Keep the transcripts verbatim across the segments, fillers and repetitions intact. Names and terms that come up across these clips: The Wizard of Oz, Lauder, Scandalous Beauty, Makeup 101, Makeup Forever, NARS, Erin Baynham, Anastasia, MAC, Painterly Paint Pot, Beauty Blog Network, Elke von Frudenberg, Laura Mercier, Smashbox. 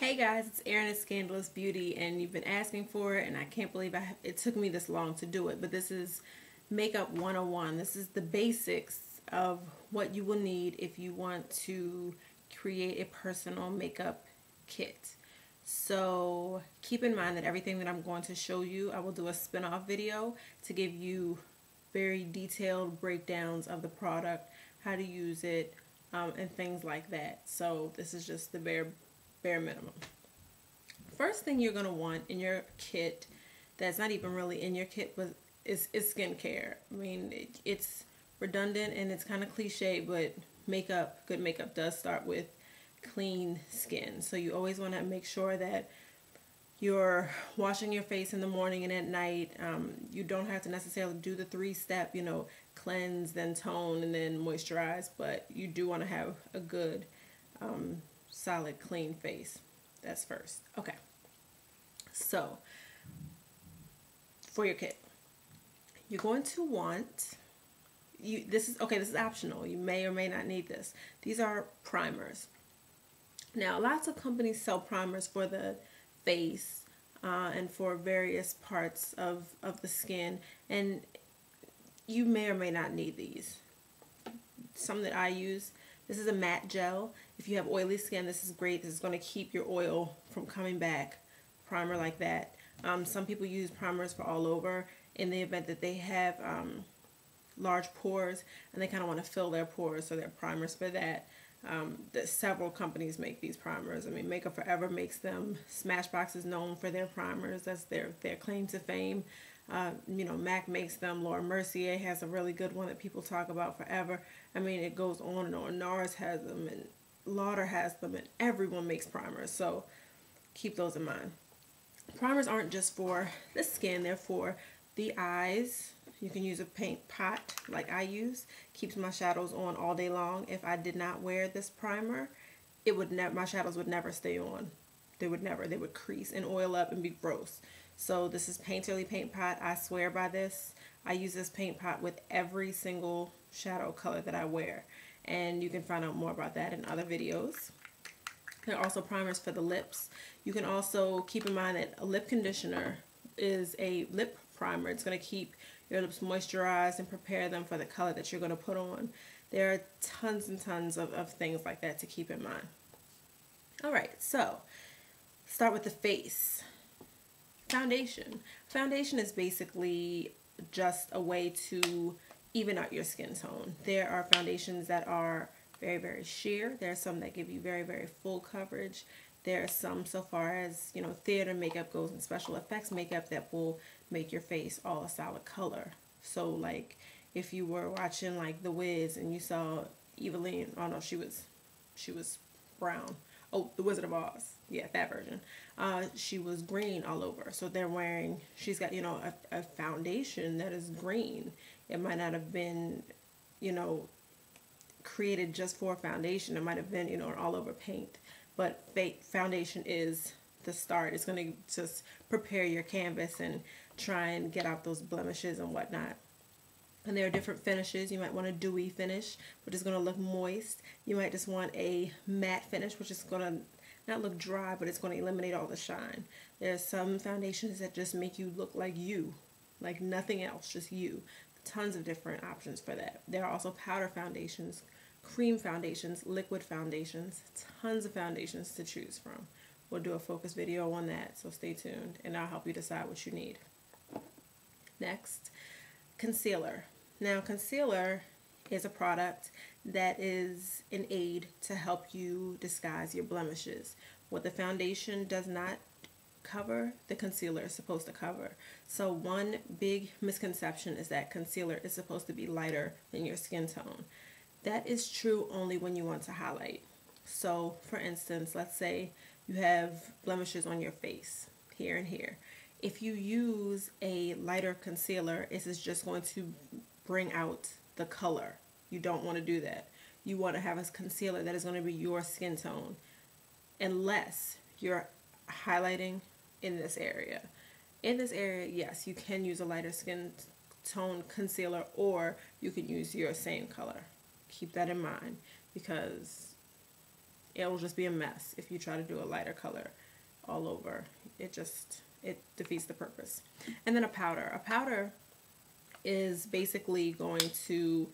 Hey guys, it's Erin at Scandalous Beauty, and you've been asking for it, and I can't believe I, it took me this long to do it, but this is Makeup one oh one. This is the basics of what you will need if you want to create a personal makeup kit. So keep in mind that everything that I'm going to show you, I will do a spin-off video to give you very detailed breakdowns of the product, how to use it, um, and things like that. So this is just the bare bare minimum. First thing you're going to want in your kit, that's not even really in your kit, but is, is skincare. I mean, it, it's redundant and it's kind of cliche, but makeup, good makeup does start with clean skin. So you always want to make sure that you're washing your face in the morning and at night. Um, you don't have to necessarily do the three-step, you know, cleanse, then tone, and then moisturize, but you do want to have a good, um, solid, clean face. That's first. Okay. So, for your kit, you're going to want... You, this is okay, this is optional. You may or may not need this. These are primers. Now, lots of companies sell primers for the face uh, and for various parts of, of the skin, and you may or may not need these. Some that I use, this is a matte gel. If you have oily skin, this is great. This is going to keep your oil from coming back. Primer like that. Um, some people use primers for all over in the event that they have... Um, large pores and they kind of want to fill their pores, so they're primers for that. Um, that several companies make these primers. I mean, Makeup Forever makes them. Smashbox is known for their primers. That's their their claim to fame. Uh, you know, M A C makes them. Laura Mercier has a really good one that people talk about forever. I mean, it goes on and on. NARS has them and Lauder has them, and everyone makes primers. So keep those in mind. Primers aren't just for the skin; they're for the eyes. You can use a paint pot like I use. Keeps my shadows on all day long. If I did not wear this primer, it would never, my shadows would never stay on. They would never. They would crease and oil up and be gross. So this is Painterly Paint Pot. I swear by this. I use this paint pot with every single shadow color that I wear. And you can find out more about that in other videos. There are also primers for the lips. You can also keep in mind that a lip conditioner is a lip primer. It's going to keep your lips moisturized and prepare them for the color that you're going to put on. There are tons and tons of, of things like that to keep in mind. Alright, so start with the face. Foundation. Foundation is basically just a way to even out your skin tone. There are foundations that are very, very sheer. There are some that give you very, very full coverage. There are some, so far as, you know, theater makeup goes and special effects makeup, that will make your face all a solid color. So, like, if you were watching, like, The Wiz and you saw Eveline, oh no, she was, she was brown. Oh, The Wizard of Oz. Yeah, that version. Uh, she was green all over. So they're wearing, she's got, you know, a, a foundation that is green. It might not have been, you know, created just for foundation. It might have been, you know, an all over paint. But foundation is the start. It's going to just prepare your canvas and try and get out those blemishes and whatnot. And there are different finishes. You might want a dewy finish, which is going to look moist. You might just want a matte finish, which is going to not look dry, but it's going to eliminate all the shine. There are some foundations that just make you look like you, like nothing else, just you. Tons of different options for that. There are also powder foundations, cream foundations, liquid foundations, tons of foundations to choose from. We'll do a focus video on that, so stay tuned, and I'll help you decide what you need. Next, concealer. Now, concealer is a product that is an aid to help you disguise your blemishes. What the foundation does not cover, the concealer is supposed to cover. So one big misconception is that concealer is supposed to be lighter than your skin tone. That is true only when you want to highlight. So, for instance, let's say you have blemishes on your face, here and here. If you use a lighter concealer, it is just going to bring out the color. You don't want to do that. You want to have a concealer that is going to be your skin tone, unless you're highlighting in this area. In this area, yes, you can use a lighter skin tone concealer, or you can use your same color. Keep that in mind, because it will just be a mess if you try to do a lighter color all over. It just, it defeats the purpose. And then a powder. A powder is basically going to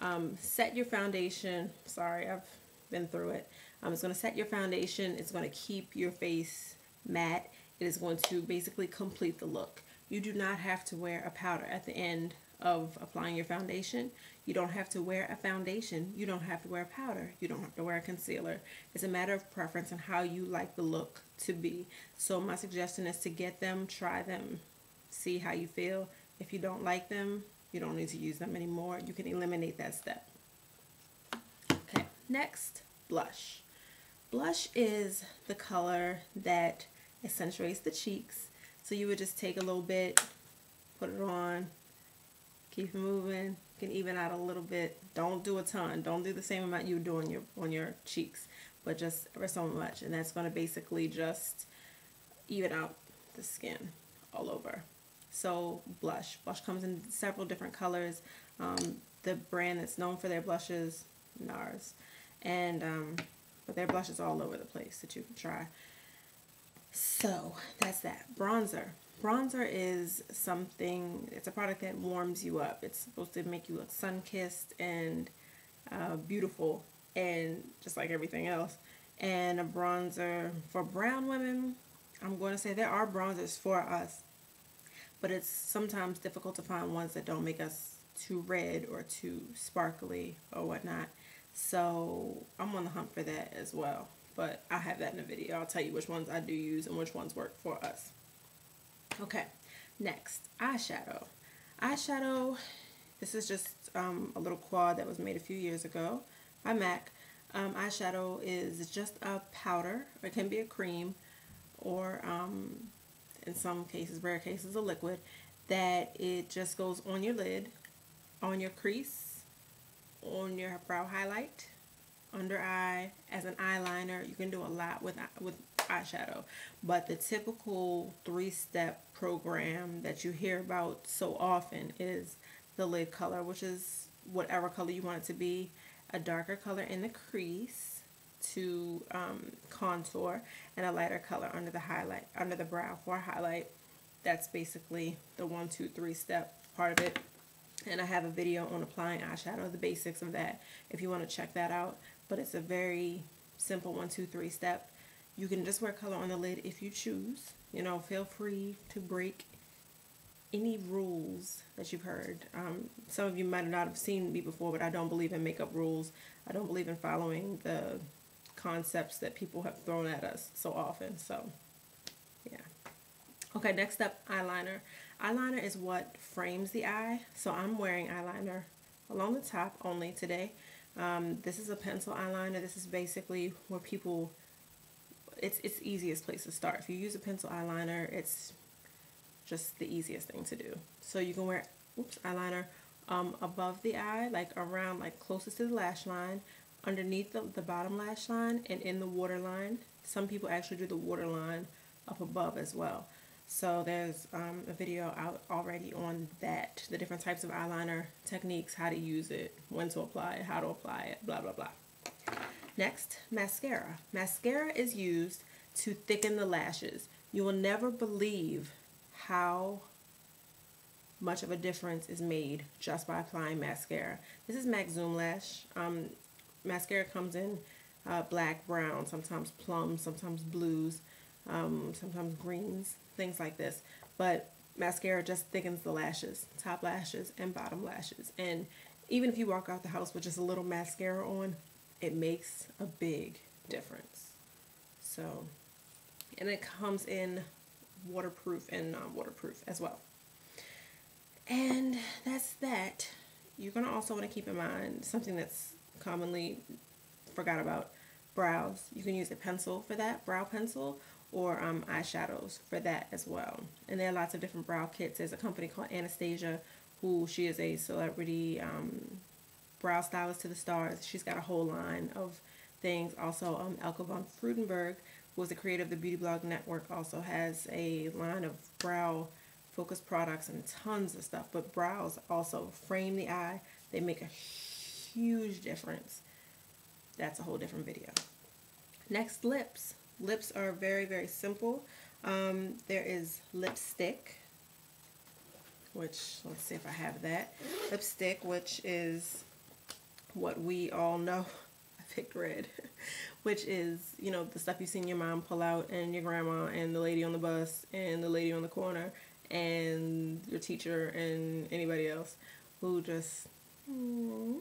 um, set your foundation. Sorry, I've been through it. Um, it's going to set your foundation. It's going to keep your face matte. It is going to basically complete the look. You do not have to wear a powder at the end of applying your foundation. You don't have to wear a foundation. You don't have to wear a powder. You don't have to wear a concealer. It's a matter of preference and how you like the look to be. So my suggestion is to get them, try them, see how you feel. If you don't like them, you don't need to use them anymore. You can eliminate that step. Okay, next, blush. Blush is the color that accentuates the cheeks. So you would just take a little bit, put it on, keep it moving. You can even out a little bit. Don't do a ton. Don't do the same amount you do on your, on your cheeks, but just ever so much. And that's going to basically just even out the skin all over. So blush. Blush comes in several different colors. Um, the brand that's known for their blushes, NARS. And, um, but their blushes all over the place that you can try. So that's that. Bronzer. Bronzer is something, it's a product that warms you up. It's supposed to make you look sun-kissed and uh, beautiful, and just like everything else. And a bronzer for brown women, I'm going to say there are bronzers for us, but it's sometimes difficult to find ones that don't make us too red or too sparkly or whatnot. So I'm on the hunt for that as well. But I'll have that in a video. I'll tell you which ones I do use and which ones work for us. Okay, next, eyeshadow. Eyeshadow, this is just um, a little quad that was made a few years ago by MAC. Um, eyeshadow is just a powder, or it can be a cream, or um, in some cases, rare cases, a liquid, that it just goes on your lid, on your crease, on your brow highlight, under eye, as an eyeliner. You can do a lot with with eyeshadow, but the typical three-step program that you hear about so often is the lid color, which is whatever color you want it to be, a darker color in the crease to um, contour, and a lighter color under the highlight, under the brow for highlight. That's basically the one, two, three step part of it, and I have a video on applying eyeshadow, the basics of that, if you want to check that out. But it's a very simple one, two, three step. You can just wear color on the lid if you choose. You know, feel free to break any rules that you've heard. Um, some of you might not have seen me before, but I don't believe in makeup rules. I don't believe in following the concepts that people have thrown at us so often. So, yeah. Okay, next up, eyeliner. Eyeliner is what frames the eye. So I'm wearing eyeliner along the top only today. Um, this is a pencil eyeliner. This is basically where people... It's it's easiest place to start. If you use a pencil eyeliner, it's just the easiest thing to do. So you can wear oops eyeliner um, above the eye, like around, like closest to the lash line, underneath the, the bottom lash line, and in the waterline. Some people actually do the waterline up above as well. So there's um, a video out already on that, the different types of eyeliner techniques, how to use it, when to apply it, how to apply it, blah, blah, blah. Next, mascara. Mascara is used to thicken the lashes. You will never believe how much of a difference is made just by applying mascara. This is MAC Zoom Lash. Um, mascara comes in uh, black, brown, sometimes plum, sometimes blues, um, sometimes greens, things like this. But mascara just thickens the lashes, top lashes and bottom lashes. And even if you walk out the house with just a little mascara on, it makes a big difference. So, and it comes in waterproof and non-waterproof as well. And that's that. You're going to also want to keep in mind something that's commonly forgot about, brows. You can use a pencil for that, brow pencil, or um, eyeshadows for that as well. And there are lots of different brow kits. There's a company called Anastasia, who she is a celebrity um, brow stylist to the stars. She's got a whole line of things. Also, um, Elke von Frudenberg, who is the creator of the Beauty Blog Network, also has a line of brow-focused products and tons of stuff. But brows also frame the eye. They make a huge difference. That's a whole different video. Next, lips. Lips are very, very simple. Um, there is lipstick, which, let's see if I have that. Lipstick, which is what we all know. I picked red, which is, you know, the stuff you've seen your mom pull out, and your grandma, and the lady on the bus, and the lady on the corner, and your teacher, and anybody else who just mm,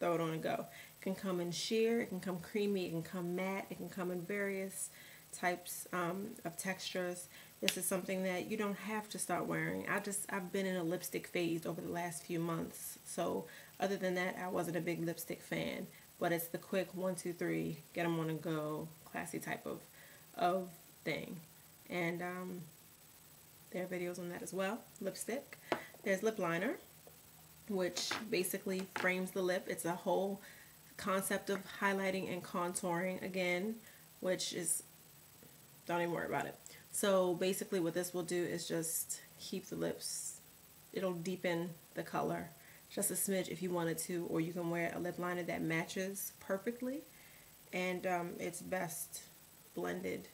throw it on and go. It can come in sheer, it can come creamy, it can come matte, it can come in various types um, of textures. This is something that you don't have to start wearing. I just, I've been in a lipstick phase over the last few months. So other than that, I wasn't a big lipstick fan, but it's the quick one, two, three, get them on and go, classy type of, of thing. And um, there are videos on that as well. Lipstick. There's lip liner, which basically frames the lip. It's a whole concept of highlighting and contouring again, which is, don't even worry about it. So basically what this will do is just keep the lips, it'll deepen the color just a smidge if you wanted to, or you can wear a lip liner that matches perfectly, and um, it's best blended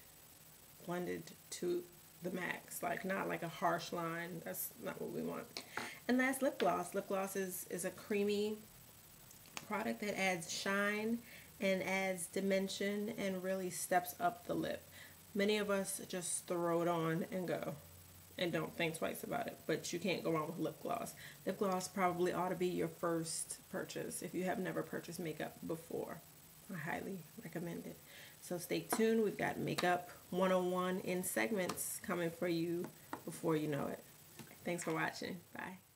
blended to the max, like not like a harsh line. That's not what we want. And last, lip gloss. Lip gloss is, is a creamy product that adds shine and adds dimension and really steps up the lip. Many of us just throw it on and go and don't think twice about it, but you can't go wrong with lip gloss. Lip gloss probably ought to be your first purchase if you have never purchased makeup before. I highly recommend it. So stay tuned. We've got Makeup one oh one in segments coming for you before you know it. Thanks for watching. Bye.